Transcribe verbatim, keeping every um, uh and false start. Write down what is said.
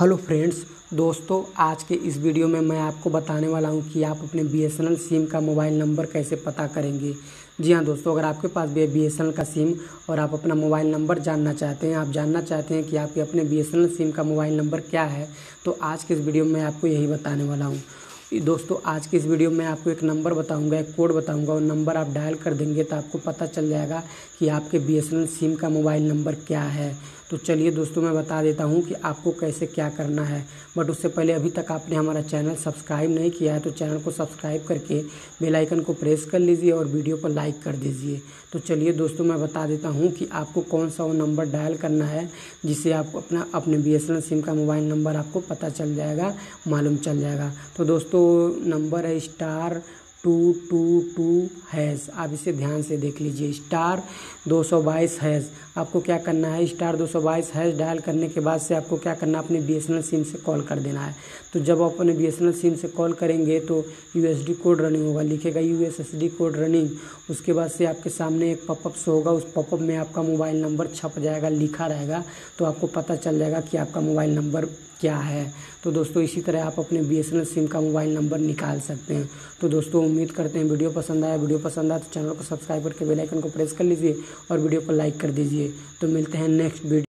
Hello friends, दोस्तों आज के इस वीडियो में मैं आपको बताने वाला हूं कि आप अपने बीएसएनएल सिम का मोबाइल नंबर कैसे पता करेंगे। जी हां दोस्तों, अगर आपके पास भी बीएसएनएल का सिम और आप अपना मोबाइल नंबर जानना चाहते हैं, आप जानना चाहते हैं कि आपके अपने बीएसएनएल सिम का मोबाइल नंबर क्या है, तो आज के इस वीडियो में आपको यही बताने वाला हूँ। दोस्तों आज के इस वीडियो में आपको एक नंबर बताऊंगा, एक कोड बताऊंगा, और नंबर आप डायल कर देंगे तो आपको पता चल जाएगा कि आपके बीएसएनएल सिम का मोबाइल नंबर क्या है। तो चलिए दोस्तों मैं बता देता हूं कि आपको कैसे क्या करना है। बट उससे पहले अभी तक आपने हमारा चैनल सब्सक्राइब नहीं किया है तो चैनल को सब्सक्राइब करके बेल आइकन को प्रेस कर लीजिए और वीडियो को लाइक कर दीजिए। तो चलिए दोस्तों मैं बता देता हूँ कि आपको कौन सा वो नंबर डायल करना है जिससे आप अपना अपने बीएसएनएल सिम का मोबाइल नंबर आपको पता चल जाएगा, मालूम चल जाएगा। तो दोस्तों नंबर है star two two two hash. आप इसे ध्यान से देख लीजिए, स्टार दो सौ बाईस हैश। आपको क्या करना है, स्टार दो सौ बाईस हैश डायल करने के बाद से आपको क्या करना है, अपने बीएसएनएल सिम से कॉल कर देना है। तो जब आप अपने बीएसएनएल सिम से कॉल करेंगे तो यूएसडी कोड रनिंग होगा, लिखेगा यूएसएसडी कोड रनिंग। उसके बाद से आपके सामने एक पॉपअप शो होगा, उस पॉपअप में आपका मोबाइल नंबर छप जाएगा, लिखा रहेगा, तो आपको पता चल जाएगा कि आपका मोबाइल नंबर क्या है। तो दोस्तों इसी तरह आप अपने बीएसएनएल सिम का मोबाइल नंबर निकाल सकते हैं। तो दोस्तों उम्मीद करते हैं वीडियो पसंद आया। वीडियो पसंद आया तो चैनल को सब्सक्राइब करके बेल आइकन को प्रेस कर लीजिए और वीडियो को लाइक कर दीजिए। तो मिलते हैं नेक्स्ट वीडियो।